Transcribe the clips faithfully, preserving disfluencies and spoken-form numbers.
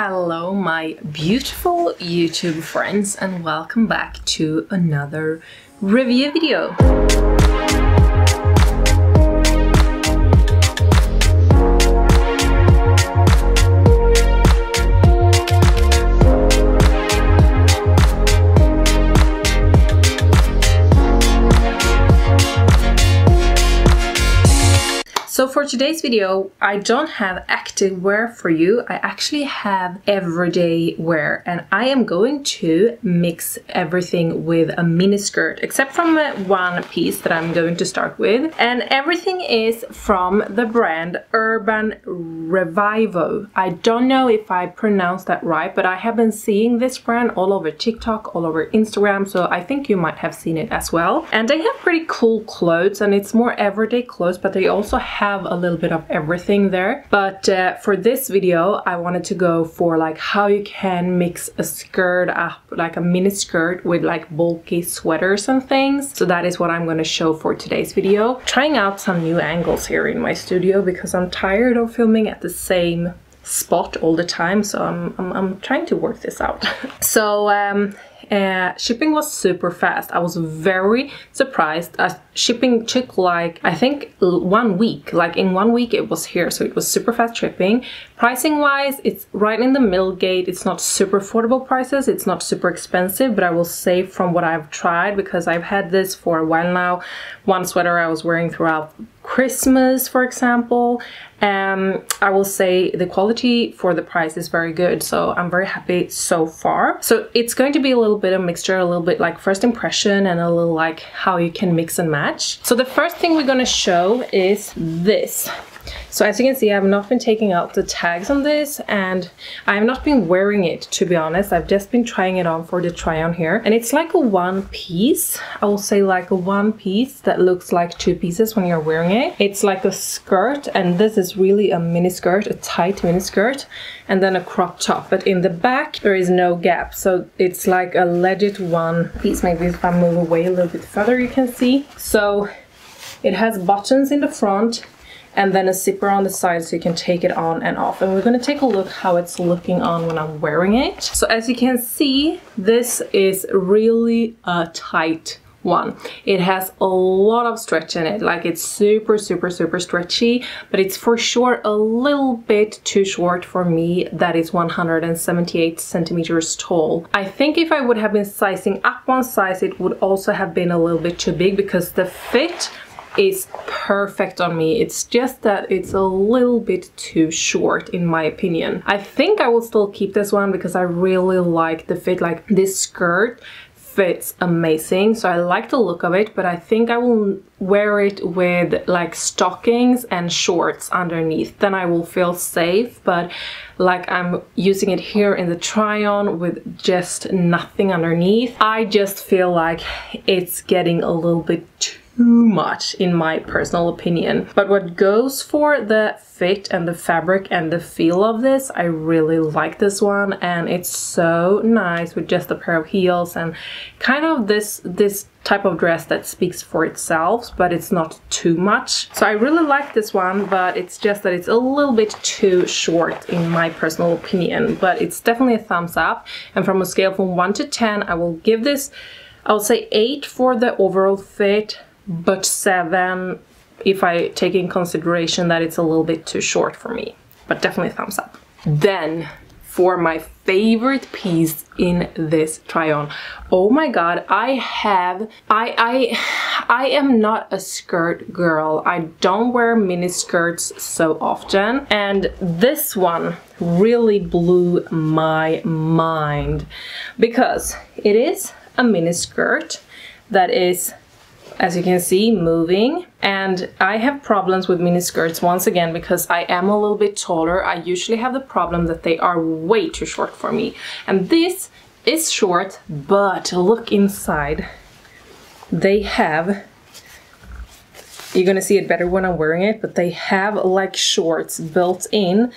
Hello my beautiful YouTube friends, and welcome back to another review video. So for today's video, I don't have active wear for you. I actually have everyday wear, and I am going to mix everything with a mini skirt, except from one piece that I'm going to start with. And everything is from the brand Urban Revivo. I don't know if I pronounced that right, but I have been seeing this brand all over TikTok, all over Instagram, so I think you might have seen it as well. And they have pretty cool clothes, and it's more everyday clothes, but they also have have a little bit of everything there. But uh, for this video, I wanted to go for like how you can mix a skirt up, like a mini skirt, with like bulky sweaters and things. So that is what I'm going to show for today's video. Trying out some new angles here in my studio because I'm tired of filming at the same spot all the time, so I'm, I'm, I'm trying to work this out. So um, uh, shipping was super fast. I was very surprised. Uh, shipping took like, I think one week, like in one week it was here, so it was super fast shipping. Pricing wise, it's right in the middle gate. It's not super affordable prices, it's not super expensive, but I will say from what I've tried, because I've had this for a while now, one sweater I was wearing throughout Christmas, for example, um, I will say the quality for the price is very good, so I'm very happy so far. So it's going to be a little bit of mixture, a little bit like first impression and a little like how you can mix and match. So the first thing we're gonna show is this. So as you can see, I've not been taking out the tags on this, and I've not been wearing it, to be honest. I've just been trying it on for the try on here, and it's like a one piece. I will say like a one piece that looks like two pieces when you're wearing it. It's like a skirt, and this is really a mini skirt, a tight mini skirt, and then a crop top. But in the back there is no gap, so it's like a legit one piece. Maybe if I move away a little bit further you can see. So it has buttons in the front, and then a zipper on the side so you can take it on and off. And we're gonna take a look how it's looking on when I'm wearing it. So as you can see, this is really a tight one. It has a lot of stretch in it, like it's super super super stretchy, but it's for sure a little bit too short for me. That is one hundred seventy-eight centimeters tall. I think if I would have been sizing up one size, it would also have been a little bit too big, because the fit is perfect on me. It's just that it's a little bit too short in my opinion. I think I will still keep this one because I really like the fit. Like this skirt fits amazing, so I like the look of it, but I think I will wear it with like stockings and shorts underneath. Then I will feel safe, but like I'm using it here in the try on with just nothing underneath, I just feel like it's getting a little bit too too much in my personal opinion. But what goes for the fit and the fabric and the feel of this, I really like this one, and it's so nice with just a pair of heels and kind of this this type of dress that speaks for itself, but it's not too much. So I really like this one, but it's just that it's a little bit too short in my personal opinion. But it's definitely a thumbs up, and from a scale from one to ten, I will give this, I will say eight for the overall fit, but seven if I take in consideration that it's a little bit too short for me. But definitely thumbs up. Then for my favorite piece in this try on, oh my god, I have I I I am not a skirt girl. I don't wear mini skirts so often, and this one really blew my mind because it is a mini skirt that is, as you can see, moving. And I have problems with mini skirts once again because I am a little bit taller. I usually have the problem that they are way too short for me, and this is short, but look inside. They have, you're gonna see it better when I'm wearing it, but they have like shorts built in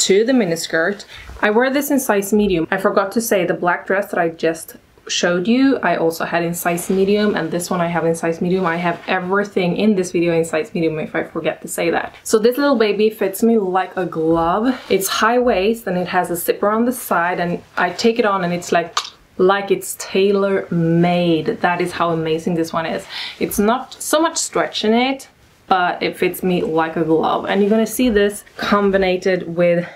to the miniskirt. I wear this in size medium. I forgot to say the black dress that I just showed you, I also had in size medium, and this one I have in size medium. I have everything in this video in size medium, if I forget to say that. So this little baby fits me like a glove. It's high waist and it has a zipper on the side, and I take it on and it's like like it's tailor-made. That is how amazing this one is. It's not so much stretch in it, but it fits me like a glove. And you're gonna see this combinated with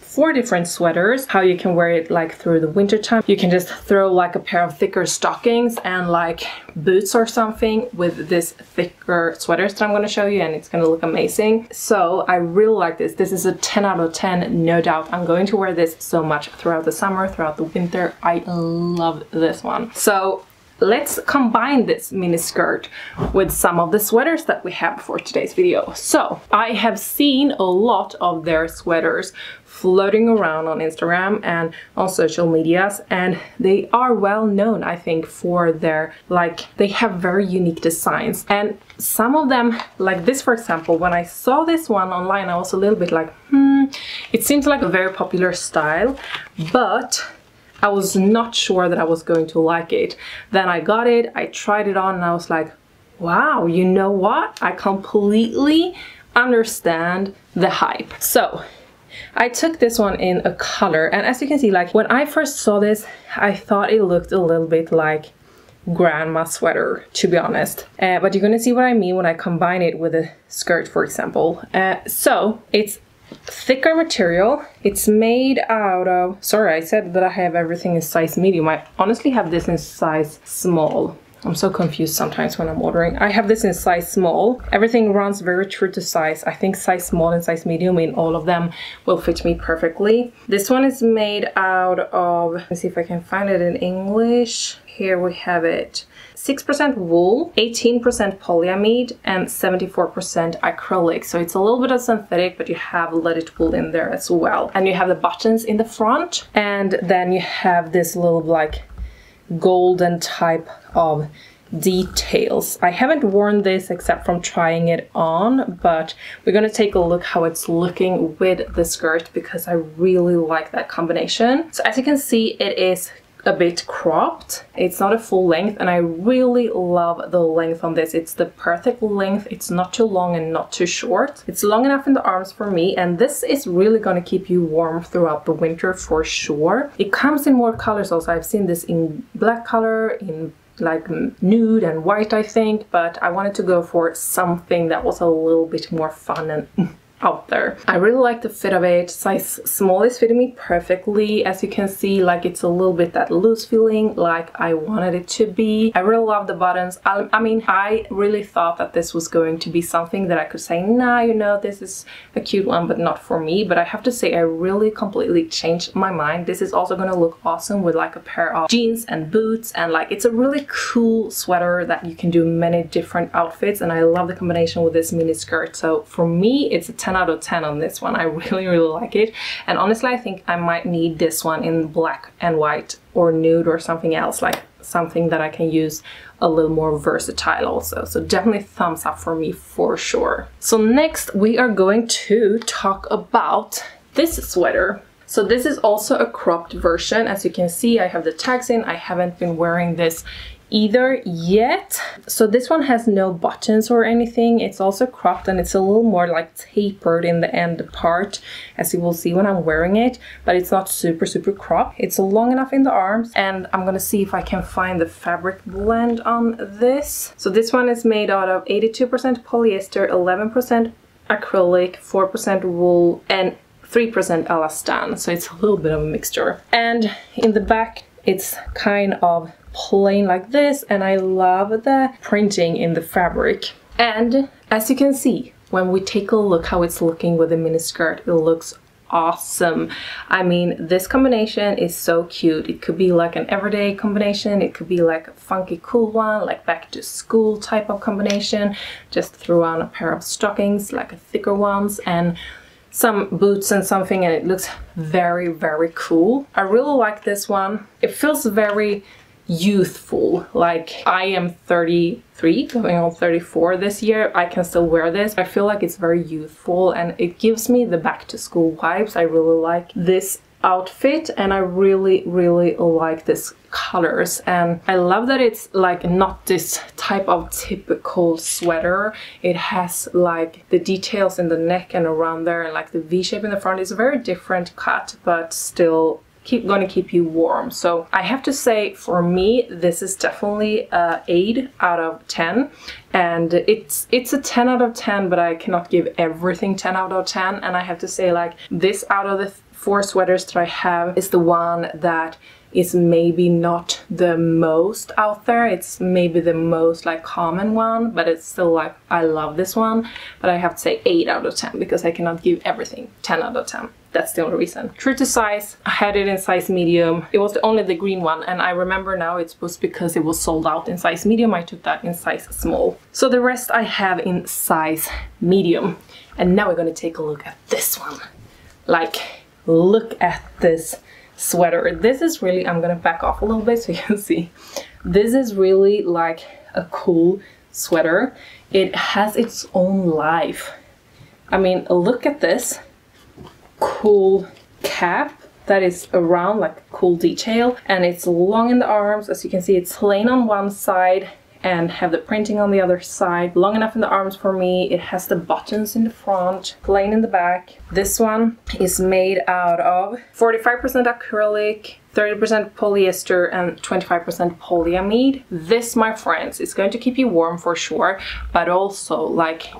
four different sweaters, how you can wear it like through the winter time. You can just throw like a pair of thicker stockings and like boots or something with this thicker sweaters that I'm going to show you, and it's going to look amazing. So I really like this. This is a ten out of ten, no doubt. I'm going to wear this so much throughout the summer, throughout the winter. I love this one. So let's combine this mini skirt with some of the sweaters that we have for today's video. So I have seen a lot of their sweaters floating around on Instagram and on social medias, and they are well known, I think, for their, like, they have very unique designs. And some of them, like this for example, when I saw this one online, I was a little bit like, hmm, it seems like a very popular style, but I was not sure that I was going to like it. Then I got it, I tried it on, and I was like, wow, you know what? I completely understand the hype. So I took this one in a color, and as you can see, like, when I first saw this, I thought it looked a little bit like grandma sweater, to be honest, uh, but you're gonna see what I mean when I combine it with a skirt, for example. Uh, so it's thicker material. It's made out of, sorry, I said that I have everything in size medium. I honestly have this in size small. I'm so confused sometimes when I'm ordering. I have this in size small. Everything runs very true to size. I think size small and size medium in all of them will fit me perfectly. This one is made out of, let's see if I can find it in English. Here we have it. six percent wool, eighteen percent polyamide, and seventy-four percent acrylic. So it's a little bit of synthetic, but you have leaded wool in there as well. And you have the buttons in the front, and then you have this little like golden type of details. I haven't worn this except from trying it on, but we're going to take a look how it's looking with the skirt, because I really like that combination. So as you can see, it is a bit cropped. It's not a full length, and I really love the length on this. It's the perfect length. It's not too long and not too short. It's long enough in the arms for me, and this is really going to keep you warm throughout the winter for sure. It comes in more colors also. I've seen this in black color, in like nude and white, I think, but I wanted to go for something that was a little bit more fun and out there. I really like the fit of it. Size small is fitting me perfectly. As you can see, like, it's a little bit that loose feeling like I wanted it to be. I really love the buttons. I, I mean, I really thought that this was going to be something that I could say, nah, you know, this is a cute one, but not for me. But I have to say, I really completely changed my mind. This is also going to look awesome with like a pair of jeans and boots, and like, it's a really cool sweater that you can do many different outfits, and I love the combination with this mini skirt. So for me, it's a ten out of ten on this one. I really really like it, and honestly I think I might need this one in black and white or nude or something else, like something that I can use a little more versatile also. So definitely thumbs up for me for sure. So next we are going to talk about this sweater. So this is also a cropped version. As you can see, I have the tags in. I haven't been wearing this either yet. So this one has no buttons or anything. It's also cropped, and it's a little more like tapered in the end part, as you will see when I'm wearing it, but it's not super super cropped. It's long enough in the arms, and I'm gonna see if I can find the fabric blend on this. So this one is made out of eighty-two percent polyester, eleven percent acrylic, four percent wool, and three percent elastan. So it's a little bit of a mixture. And in the back it's kind of plain like this, and I love the printing in the fabric. And as you can see, when we take a look how it's looking with the miniskirt, it looks awesome. I mean, this combination is so cute. It could be like an everyday combination, it could be like a funky cool one, like back to school type of combination. Just throw on a pair of stockings, like a thicker ones, and some boots and something, and it looks very very cool. I really like this one. It feels very youthful. Like, I am thirty-three, going on thirty-four this year. I can still wear this. I feel like it's very youthful, and it gives me the back to school vibes. I really like this outfit, and I really really like this colors, and I love that it's like not this type of typical sweater. It has like the details in the neck and around there, and like the V-shape in the front. It's a very different cut, but still keep gonna keep you warm. So I have to say, for me, this is definitely a eight out of ten, and it's it's a ten out of ten, but I cannot give everything ten out of ten. And I have to say, like, this out of the four sweaters that I have is the one that is maybe not the most out there. It's maybe the most like common one, but it's still like, I love this one. But I have to say eight out of ten, because I cannot give everything ten out of ten. That's the only reason. True to size, I had it in size medium. It was the only the green one, and I remember now it was because it was sold out in size medium. I took that in size small. So the rest I have in size medium. And now we're gonna take a look at this one. Like, look at this sweater. This is really, I'm gonna back off a little bit so you can see. This is really like a cool sweater. It has its own life. I mean, look at this cool cap that is around, like cool detail, and it's long in the arms. As you can see, it's plain on one side and have the printing on the other side. Long enough in the arms for me. It has the buttons in the front, plain in the back. This one is made out of forty-five percent acrylic, thirty percent polyester, and twenty-five percent polyamide. This, my friends, is going to keep you warm for sure, but also like,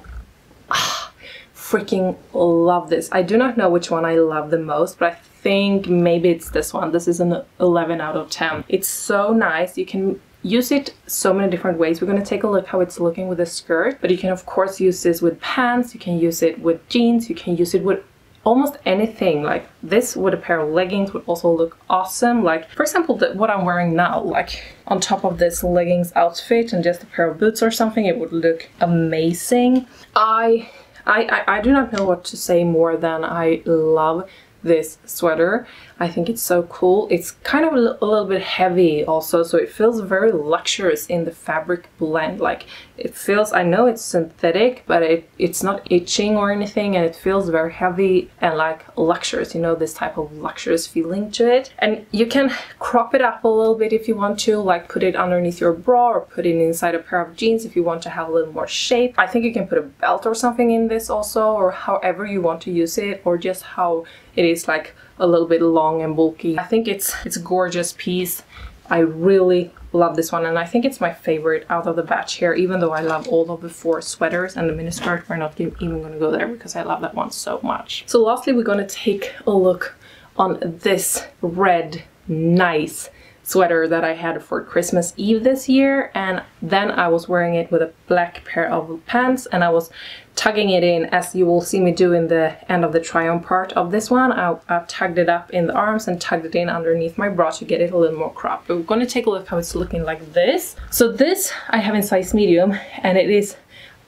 ah, freaking love this. I do not know which one I love the most, but I think maybe it's this one. This is an eleven out of ten. It's so nice. You can use it so many different ways. We're going to take a look how it's looking with a skirt, but you can of course use this with pants, you can use it with jeans, you can use it with almost anything. Like this with a pair of leggings would also look awesome. Like, for example, the, what I'm wearing now, like on top of this leggings outfit and just a pair of boots or something, it would look amazing. I, I, I, I do not know what to say more than I love this sweater. I think it's so cool. It's kind of a little bit heavy also, so it feels very luxurious in the fabric blend. Like, it feels, I know it's synthetic, but it, it's not itching or anything, and it feels very heavy and like luxurious, you know, this type of luxurious feeling to it. And you can crop it up a little bit if you want to, like put it underneath your bra or put it inside a pair of jeans if you want to have a little more shape. I think you can put a belt or something in this also, or however you want to use it, or just how it is, like a little bit long and bulky. I think it's it's a gorgeous piece. I really love this one, and I think it's my favorite out of the batch here, even though I love all of the four sweaters and the miniskirt. We're not even gonna go there because I love that one so much. So lastly, we're gonna take a look on this red nice sweater that I had for Christmas Eve this year, and then I was wearing it with a black pair of pants, and I was tugging it in, as you will see me do in the end of the try-on part of this one. I, I've tugged it up in the arms and tugged it in underneath my bra to get it a little more cropped. But we're going to take a look how it's looking like this. So this I have in size medium, and it is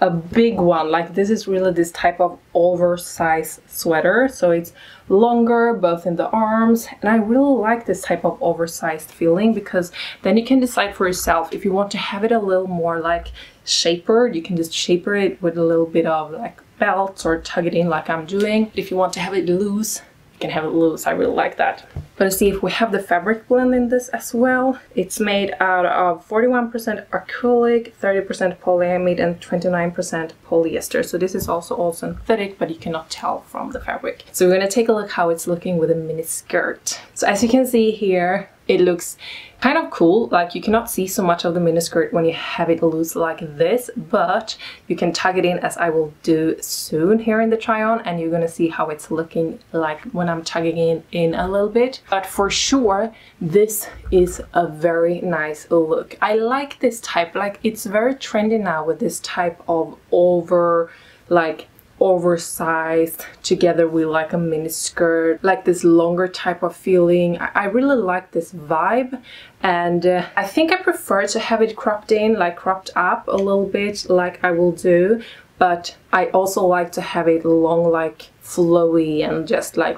a big one. Like, this is really this type of oversized sweater, so it's longer both in the arms, and I really like this type of oversized feeling, because then you can decide for yourself if you want to have it a little more like shapered. You can just shaper it with a little bit of like belts, or tug it in like I'm doing. If you want to have it loose, you can have it loose. I really like that. But let's see if we have the fabric blend in this as well. It's made out of forty-one percent acrylic, thirty percent polyamide, and twenty-nine percent polyester. So this is also all synthetic, but you cannot tell from the fabric. So we're going to take a look how it's looking with a mini skirt. So as you can see here, it looks kind of cool. Like, you cannot see so much of the miniskirt when you have it loose like this, but you can tug it in, as I will do soon here in the try on, and you're gonna see how it's looking like when I'm tugging it in a little bit. But for sure, this is a very nice look. I like this type. Like, it's very trendy now with this type of over like oversized together with like a mini skirt, like this longer type of feeling. I, I really like this vibe, and uh, I think I prefer to have it cropped in, like cropped up a little bit like I will do, but I also like to have it long, like flowy, and just like,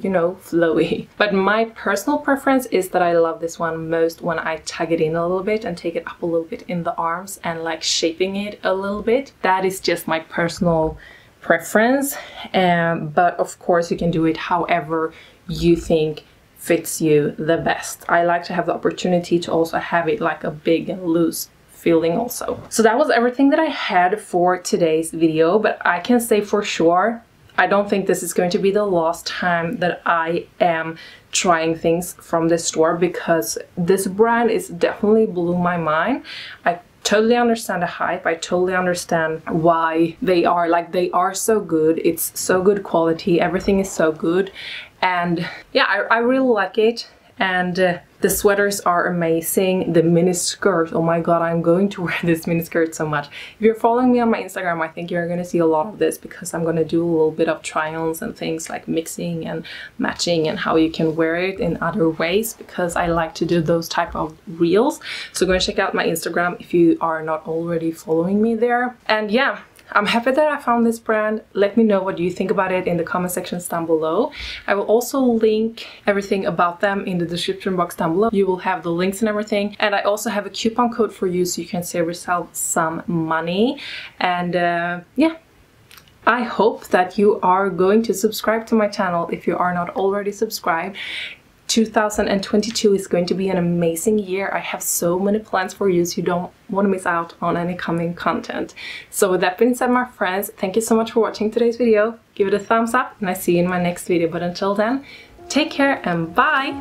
you know, flowy. But my personal preference is that I love this one most when I tug it in a little bit and take it up a little bit in the arms and like shaping it a little bit. That is just my personal preference, um, but of course you can do it however you think fits you the best. I like to have the opportunity to also have it like a big loose feeling also. So that was everything that I had for today's video, but I can say for sure I don't think this is going to be the last time that I am trying things from this store, because this brand is definitely blew my mind. I totally understand the hype. I totally understand why they are like they are so good. It's so good quality. Everything is so good. And yeah, I, I really like it. And uh, the sweaters are amazing. The miniskirt, oh my god, I'm going to wear this miniskirt so much. If you're following me on my Instagram, I think you're gonna see a lot of this, because I'm gonna do a little bit of trials and things like mixing and matching and how you can wear it in other ways, because I like to do those type of reels. So go and check out my Instagram if you are not already following me there. And yeah, I'm happy that I found this brand. Let me know what you think about it in the comment sections down below. I will also link everything about them in the description box down below. You will have the links and everything. And I also have a coupon code for you, so you can save yourself some money. And uh, yeah, I hope that you are going to subscribe to my channel if you are not already subscribed. two thousand twenty-two is going to be an amazing year. I have so many plans for you, so you don't want to miss out on any coming content. So with that being said, my friends, thank you so much for watching today's video. Give it a thumbs up and I see you in my next video. But until then, take care and bye!